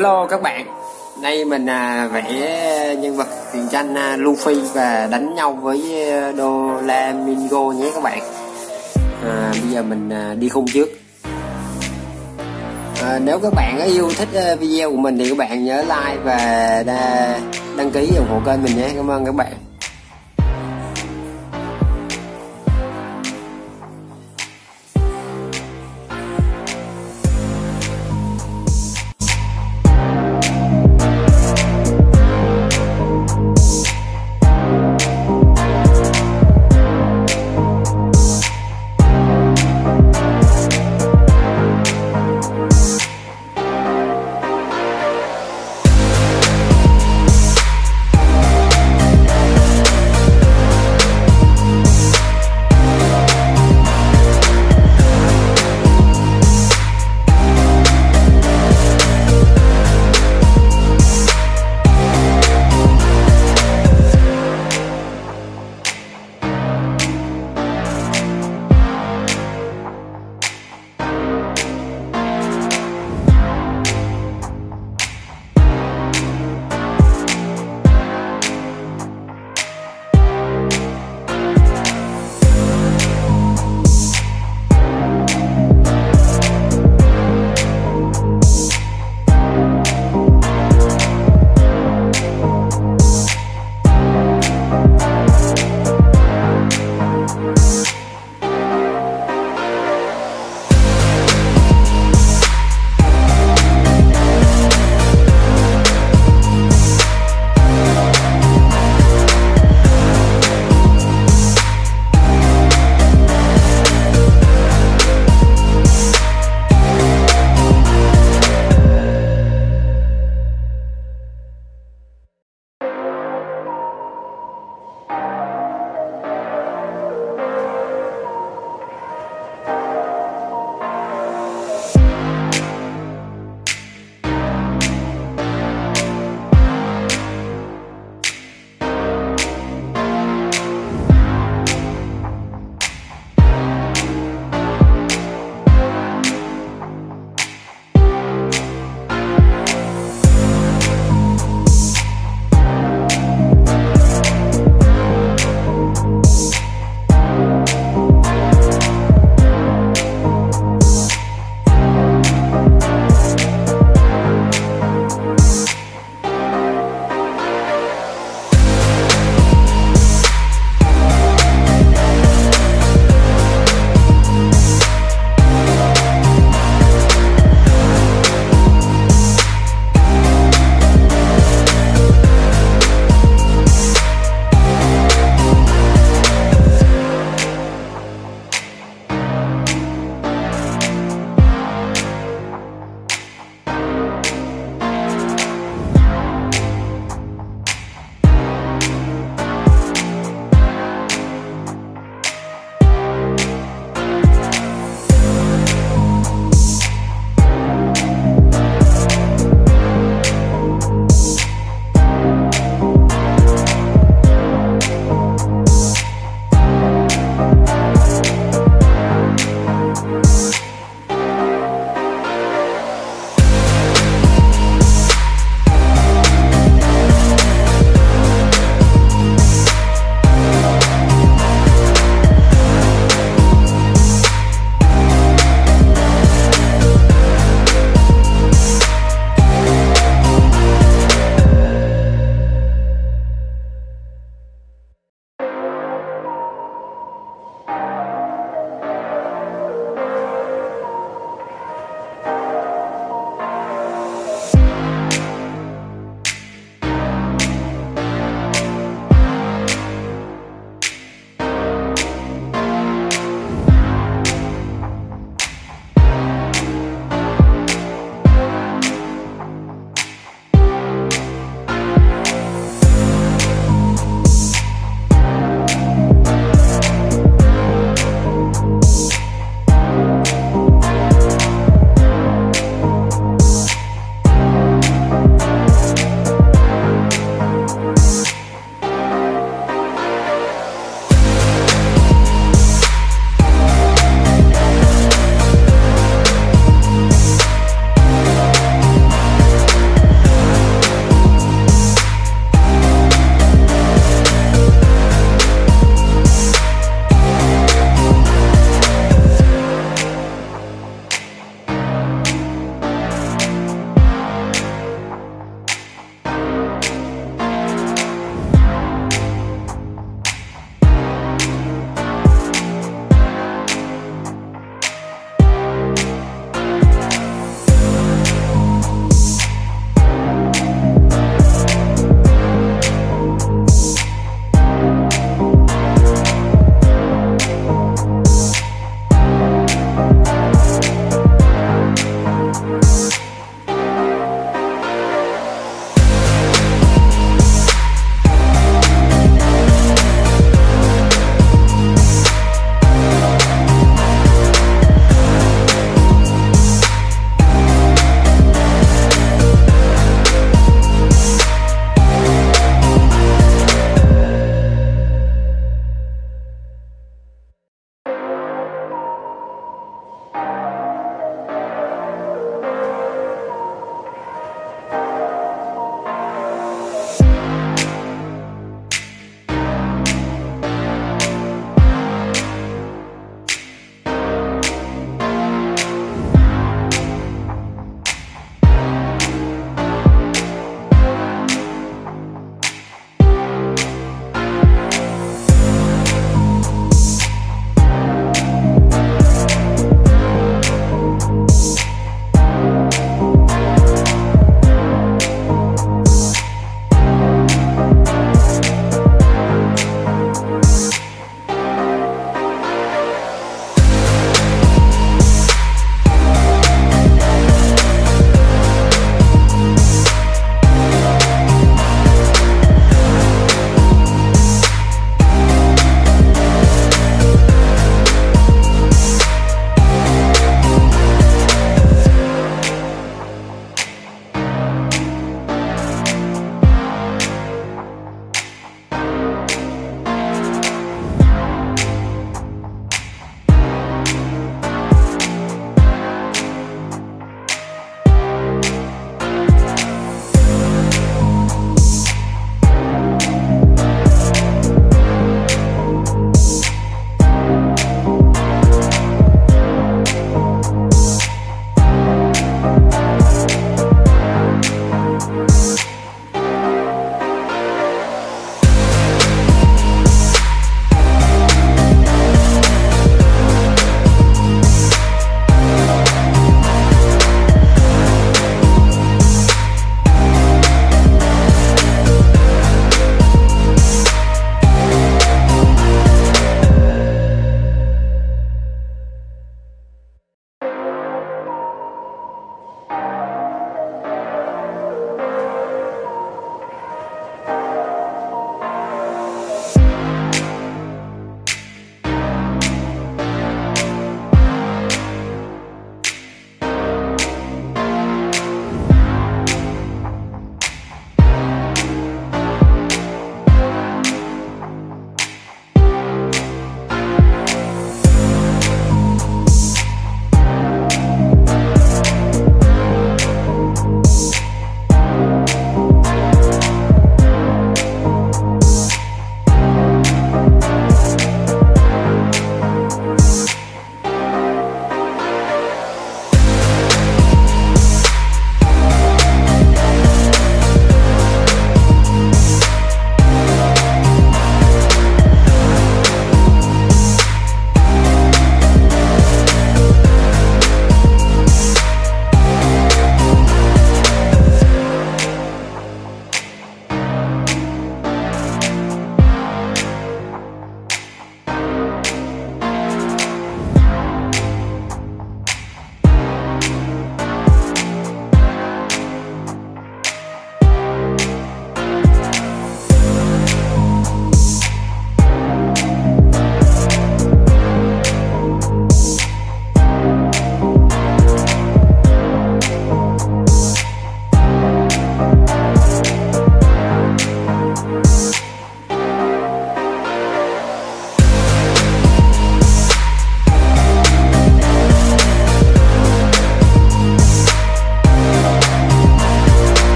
Hello các bạn, nay mình vẽ nhân vật truyện tranh Luffy và đánh nhau với Doflamingo nhé các bạn. Bây giờ mình đi khung trước. Nếu các bạn yêu thích video của mình thì các bạn nhớ like và đăng ký ủng hộ kênh mình nhé. Cảm ơn các bạn.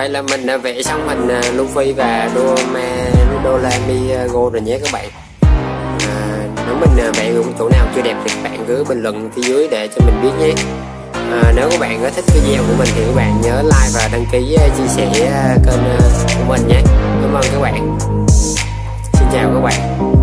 vậy là mình đã vẽ xong hình Luffy và Doflamingo rồi nhé các bạn. Nếu mình vẽ được chỗ nào chưa đẹp thì các bạn cứ bình luận phía dưới để cho mình biết nhé. Nếu các bạn có thích video của mình thì các bạn nhớ like và đăng ký, chia sẻ kênh của mình nhé. Cảm ơn các bạn. Xin chào các bạn.